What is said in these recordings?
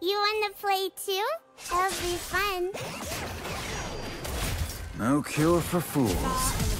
You wanna play too? It'll be fun. No cure for fools.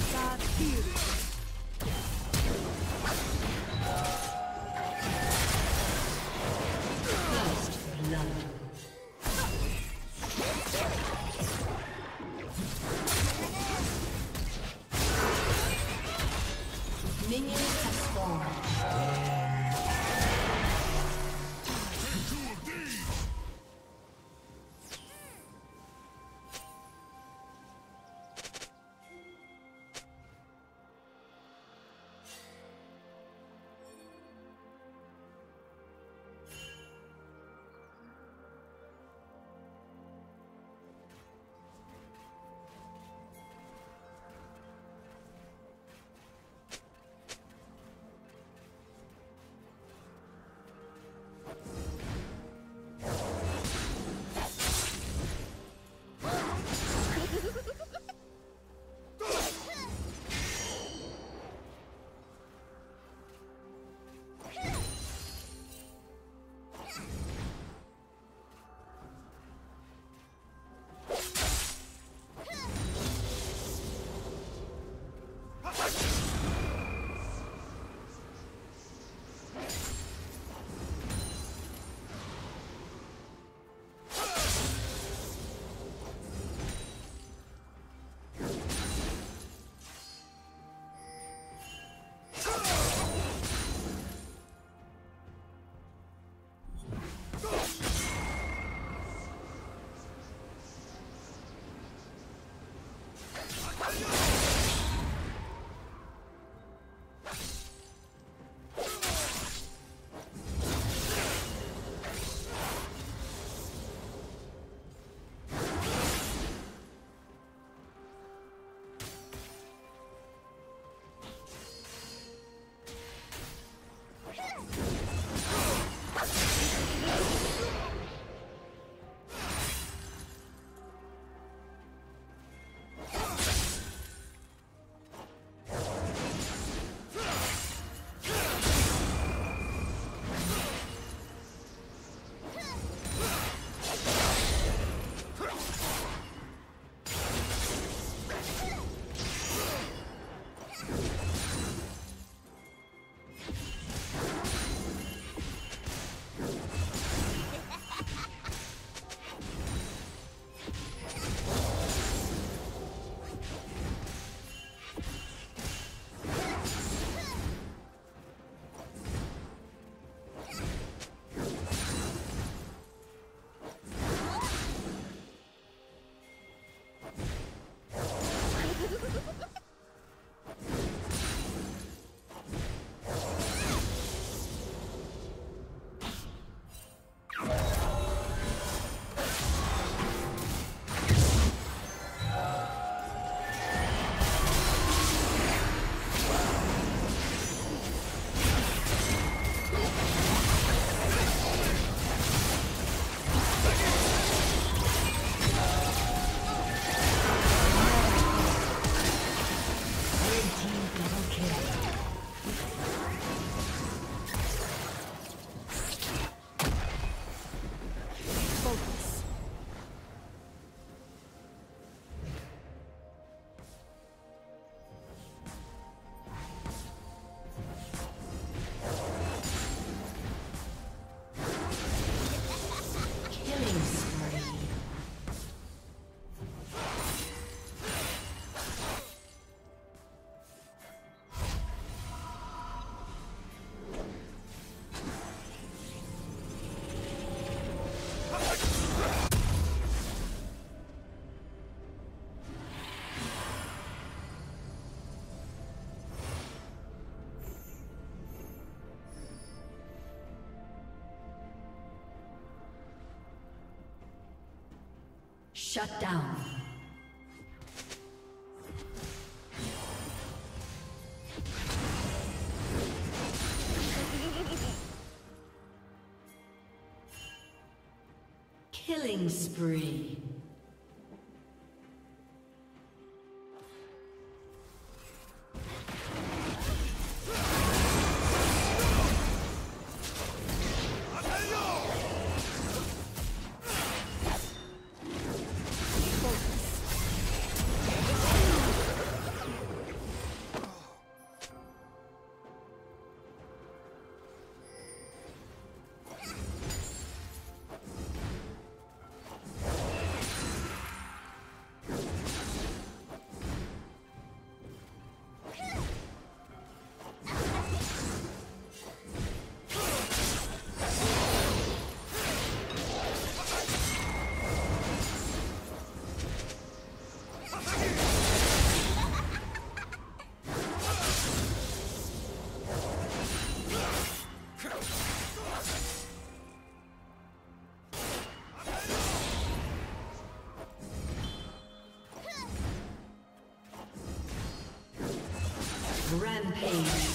Shut down. Killing spree. Rampage.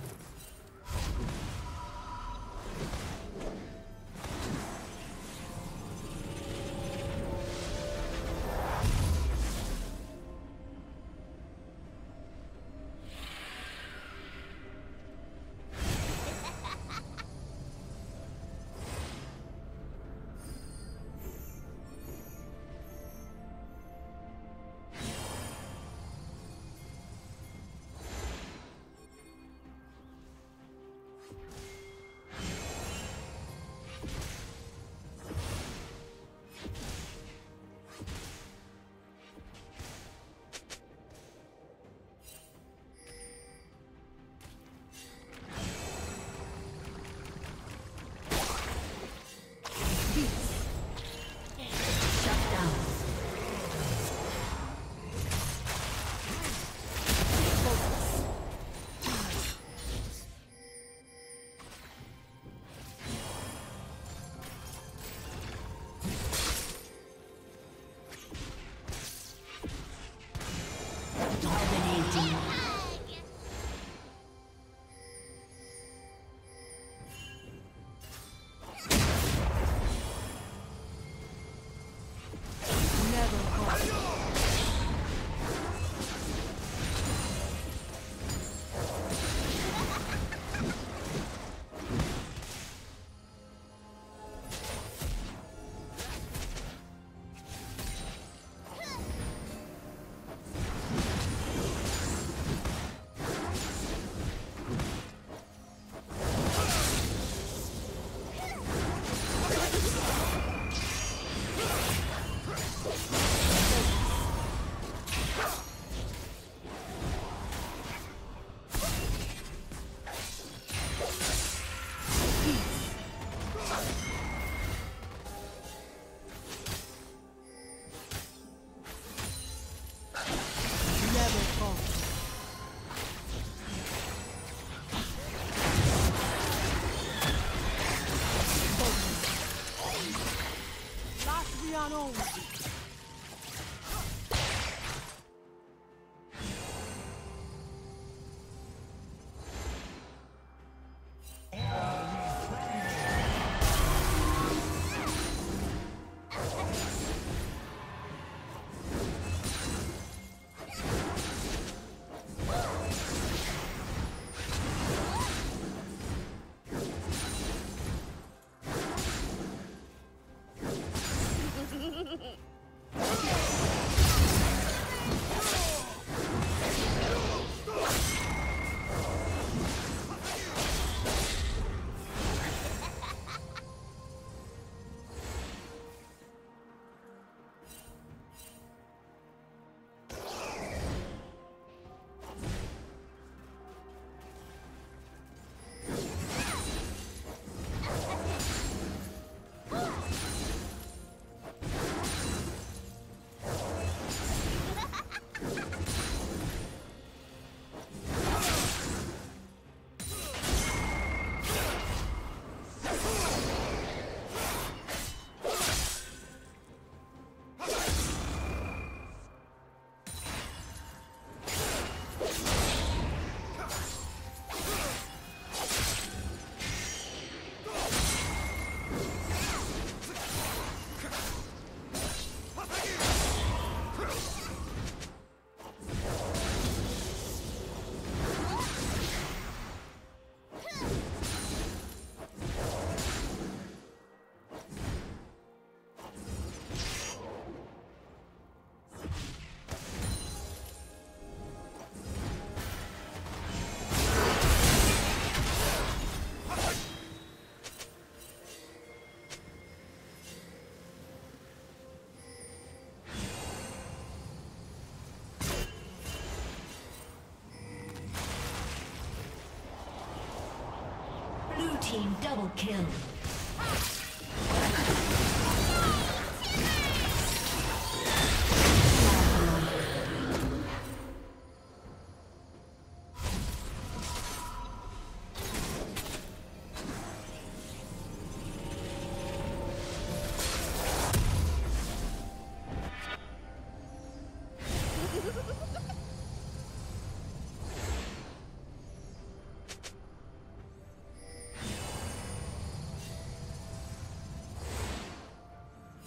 team double kill.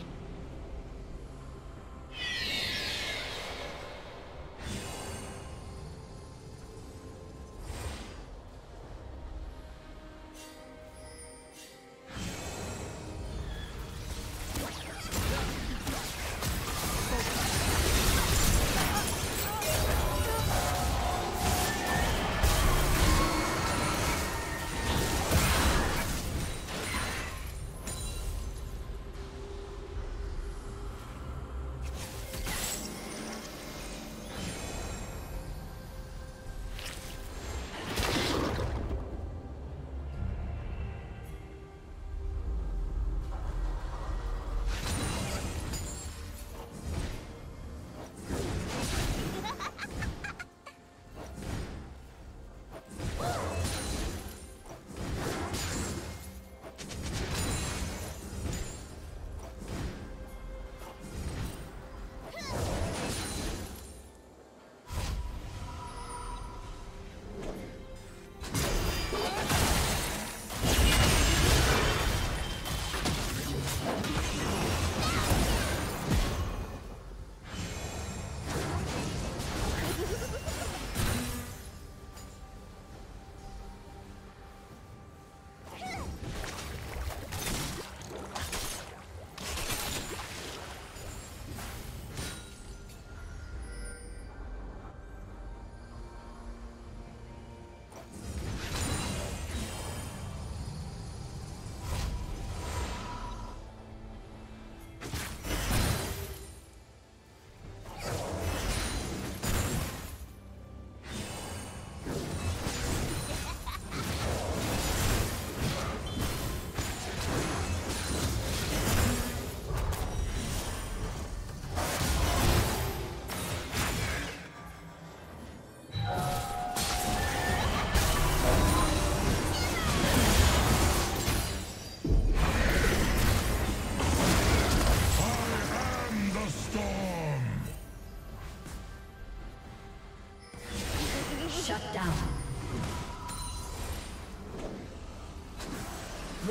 Shut down.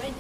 Red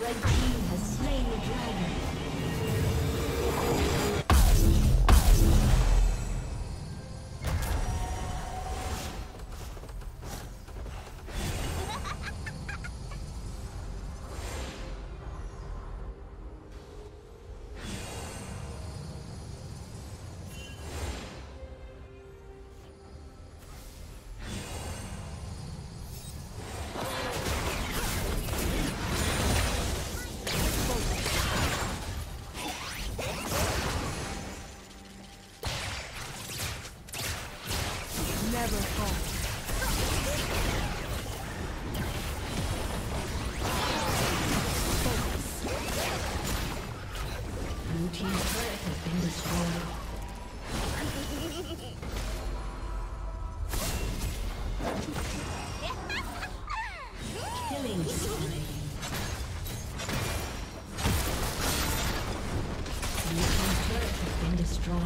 Red Team has slain the dragon. Destroy.